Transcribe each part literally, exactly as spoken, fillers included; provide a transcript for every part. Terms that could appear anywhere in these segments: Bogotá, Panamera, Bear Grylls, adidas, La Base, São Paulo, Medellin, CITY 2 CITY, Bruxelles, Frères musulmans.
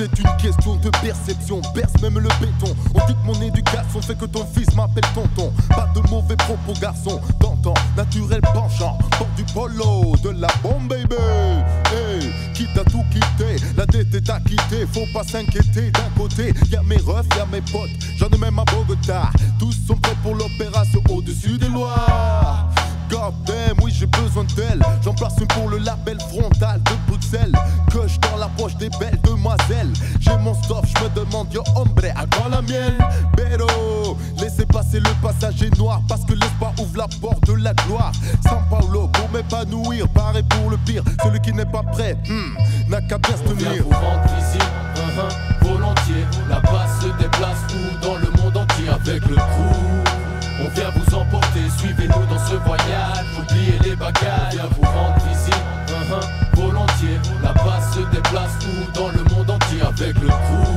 C'est une question de perception, berce même le béton. On dit que mon éducation fait que ton fils m'appelle tonton. Pas de mauvais propos garçon, d'antan, naturel penchant. Porte du polo, de la bombe baby. Hey, quitte à tout quitter, la dette est acquittée. Faut pas s'inquiéter, d'un côté y'a mes refs, y'a mes potes, j'en ai même à Bogotá. Tous sont prêts pour l'opération au-dessus des lois. God damn, oui j'ai besoin d'elle. J'en place une pour le label frontal de Bruxelles. Coche dans la poche des belles demoiselles. J'ai mon stuff, je me demande yo hombre, à quoi la mienne? Pero, laissez passer le passager noir, parce que l'espoir ouvre la porte de la gloire. São Paulo, pour m'épanouir, pareil pour le pire. Celui qui n'est pas prêt, hmm, n'a qu'à bien se tenir. On vient pour rendre visite, uh-huh, volontiers. La base se déplace tout dans le monde entier avec le crew. On vient vous emporter, suivez-nous dans ce voyage, oubliez les bagages. On vient vous rendre visite, uh-huh, volontiers. La base se déplace tout dans le monde entier avec le crew.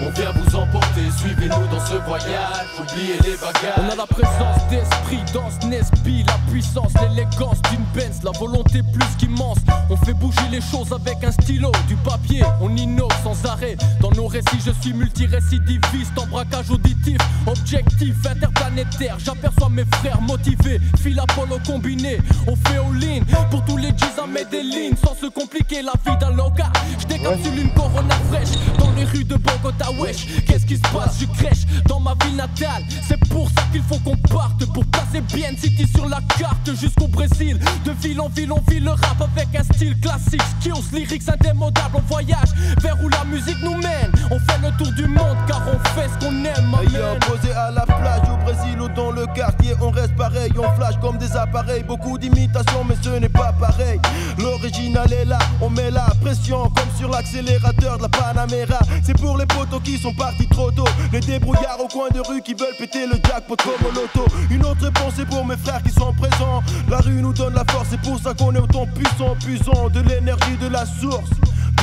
On vient vous emporter, suivez-nous dans ce voyage, oubliez les bagages. On a la présence d'esprit dans ce Nesby, la puissance, l'élégance d'une Benz, la volonté plus qu'immense. On fait bouger les choses avec un stylo, du papier, on innove sans arrêt. Dans nos récits, je suis multirécidiviste, en braquage auditif, objectif interplanétaire. J'aperçois mes frères motivés, fil à polo combiné, on fait all-in pour tous les dix à Medellin, sans se compliquer la vie d'un loca. Je décapsule une Corona fraîche dans les rues de Bogotá. Wesh, qu'est-ce qui se passe? Je crèche dans ma ville natale. C'est pour ça qu'il faut qu'on parte, pour placer bien City sur la carte jusqu'au Brésil. De ville en ville, on vit le rap avec un style classique. Skills, lyrics indémodables. On voyage vers où la musique nous mène. On fait le tour du monde car on fait ce qu'on aime. Ailleurs, posé à la plage au Brésil ou dans le quartier, on reste pareil. On flash comme des appareils. Beaucoup d'imitations, mais ce n'est pas pareil. L'original est là, on met la pression comme sur l'accélérateur de la Panamera. C'est pour les potos qui sont partis trop tôt, les débrouillards au coin de rue qui veulent péter le jackpot comme au loto. Une autre pensée pour mes frères qui sont présents. La rue nous donne la force, c'est pour ça qu'on est autant puissant, puissant. De l'énergie de la source,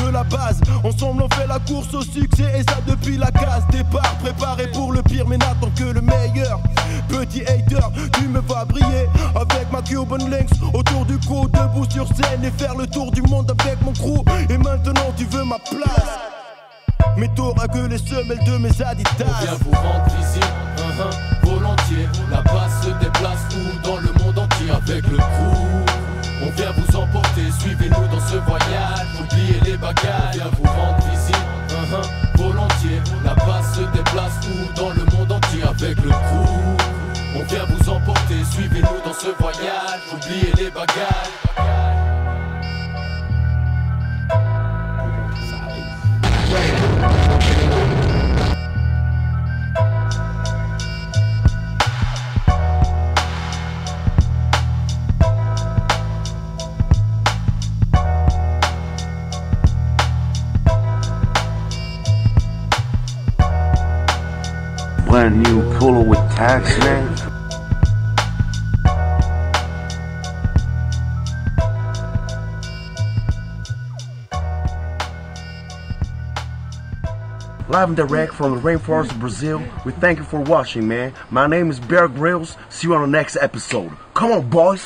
de la base. Ensemble on fait la course au succès et ça depuis la case départ. Préparé pour le pire mais n'attends que le meilleur. Petit hater, tu me vas briller avec ma Cuban Links autour du cou, debout sur scène et faire le tour du monde avec mon crew. Et maintenant tu veux ma place? Mes à que les semelles de mes adidas. On vient vous rendre visite, uh-huh, volontiers. La base se déplace tout dans le monde entier avec le crew. On vient vous emporter, suivez-nous dans ce voyage, oubliez les bagages. On vient vous rendre visite, uh-huh, volontiers. La base se déplace tout dans le monde entier avec le crew. On vient vous emporter, suivez-nous dans ce voyage, oubliez les bagages. Brand new cooler with tax, man. Live and direct from the rainforest of Brazil. We thank you for watching, man. My name is Bear Grylls. See you on the next episode. Come on, boys.